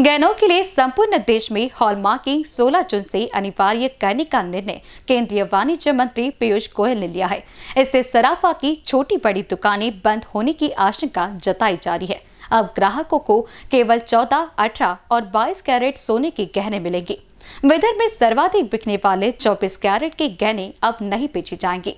गहनों के लिए संपूर्ण देश में हॉलमार्किंग 16 जून से अनिवार्य करने का निर्णय केंद्रीय वाणिज्य मंत्री पीयूष गोयल ने लिया है। इससे सराफा की छोटी बड़ी दुकानें बंद होने की आशंका जताई जा रही है। अब ग्राहकों को केवल 14, 18 और 22 कैरेट सोने के गहने मिलेंगे। विदर्भ में सर्वाधिक बिकने वाले 24 कैरेट के गहने अब नहीं बेचे जाएंगे।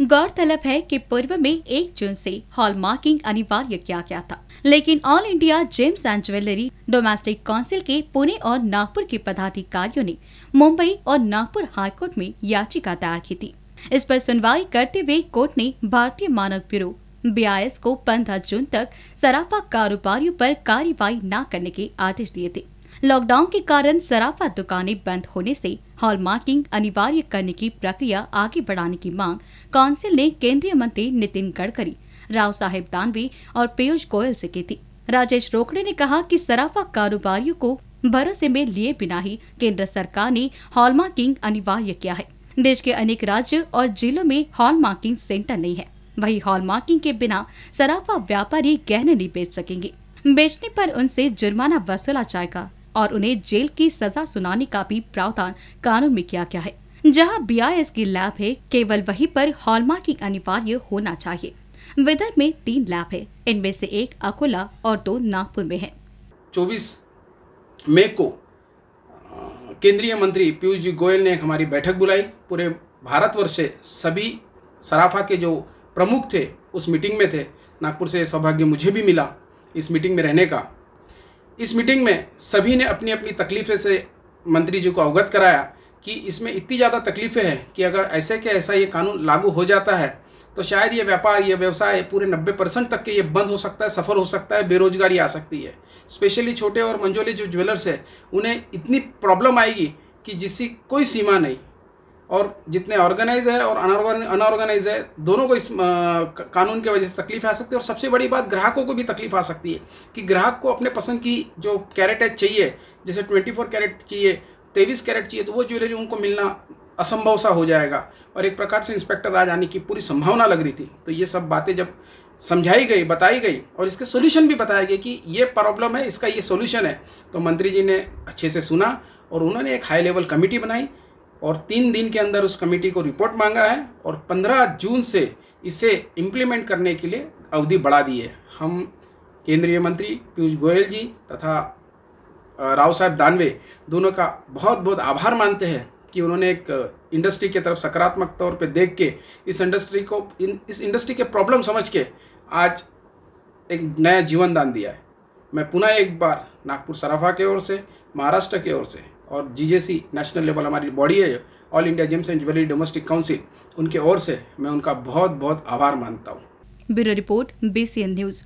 गौरतलब है कि पूर्व में 1 जून से हॉलमार्किंग अनिवार्य किया गया था, लेकिन all India gems and jewellery domestic council के पुणे और नागपुर के पदाधिकारियों ने मुंबई और नागपुर हाईकोर्ट में याचिका दायर की थी। इस पर सुनवाई करते हुए कोर्ट ने भारतीय मानक ब्यूरो BIS को 15 जून तक सराफा कारोबारियों पर कार्रवाई न करने के आदेश दिए थे। लॉकडाउन के कारण सराफा दुकानें बंद होने से हॉलमार्किंग अनिवार्य करने की प्रक्रिया आगे बढ़ाने की मांग काउंसिल ने केंद्रीय मंत्री नितिन गडकरी, राव साहेब दानवी और पीयूष गोयल से की थी। राजेश रोकड़े ने कहा कि सराफा कारोबारियों को भरोसे में लिए बिना ही केंद्र सरकार ने हॉलमार्किंग अनिवार्य किया है। देश के अनेक राज्य और जिलों में हॉलमार्किंग सेंटर नहीं है। वही हॉलमार्किंग के बिना सराफा व्यापारी गहने नहीं बेच सकेंगे। बेचने पर उनसे जुर्माना वसूला जाएगा और उन्हें जेल की सजा सुनाने का भी प्रावधान कानून में किया गया है। जहां BIS की लैब है, केवल वहीं पर हॉलमार्किंग अनिवार्य होना चाहिए। विदर्भ में 3 लैब है, इनमें से 1 अकोला और 2 नागपुर में है। 24 मई को केंद्रीय मंत्री पीयूष जी गोयल ने हमारी बैठक बुलाई। पूरे भारतवर्ष से सभी सराफा के जो प्रमुख थे उस मीटिंग में थे। नागपुर से सौभाग्य मुझे भी मिला इस मीटिंग में रहने का। इस मीटिंग में सभी ने अपनी अपनी तकलीफ़ें से मंत्री जी को अवगत कराया कि इसमें इतनी ज़्यादा तकलीफ़ें हैं कि अगर ऐसे के ऐसा ये कानून लागू हो जाता है तो शायद ये व्यापार, ये व्यवसाय पूरे 90% तक के ये बंद हो सकता है, सफ़र हो सकता है, बेरोजगारी आ सकती है। स्पेशली छोटे और मंझोले जो ज्वेलर्स है उन्हें इतनी प्रॉब्लम आएगी कि जिसकी कोई सीमा नहीं। और जितने ऑर्गेनाइज है और अनऑर्गेनाइज है, दोनों को इस कानून की वजह से तकलीफ आ सकती है। और सबसे बड़ी बात, ग्राहकों को भी तकलीफ आ सकती है कि ग्राहक को अपने पसंद की जो कैरेटेज चाहिए, जैसे 24 कैरेट चाहिए, 23 कैरेट चाहिए, तो वो ज्वेलरी उनको मिलना असंभव सा हो जाएगा। और एक प्रकार से इंस्पेक्टर राज आने की पूरी संभावना लग रही थी। तो ये सब बातें जब समझाई गई, बताई गई और इसके सोल्यूशन भी बताया गया कि ये प्रॉब्लम है, इसका ये सोल्यूशन है, तो मंत्री जी ने अच्छे से सुना और उन्होंने एक हाई लेवल कमेटी बनाई और 3 दिन के अंदर उस कमेटी को रिपोर्ट मांगा है और 15 जून से इसे इम्प्लीमेंट करने के लिए अवधि बढ़ा दी है। हम केंद्रीय मंत्री पीयूष गोयल जी तथा राव साहेब दानवे दोनों का बहुत बहुत आभार मानते हैं कि उन्होंने एक इंडस्ट्री के तरफ सकारात्मक तौर पे देख के इस इंडस्ट्री के प्रॉब्लम समझ के आज एक नया जीवन दान दिया है। मैं पुनः एक बार नागपुर सराफा की ओर से, महाराष्ट्र की ओर से और GJC नेशनल लेवल हमारी बॉडी है, all India gems and jewellery domestic council, उनके ओर से मैं उनका बहुत बहुत आभार मानता हूँ। Bureau report BCN news.